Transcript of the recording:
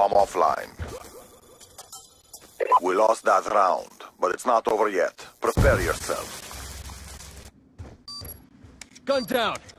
bomb offline. We lost that round, but it's not over yet. Prepare yourself. Gun down!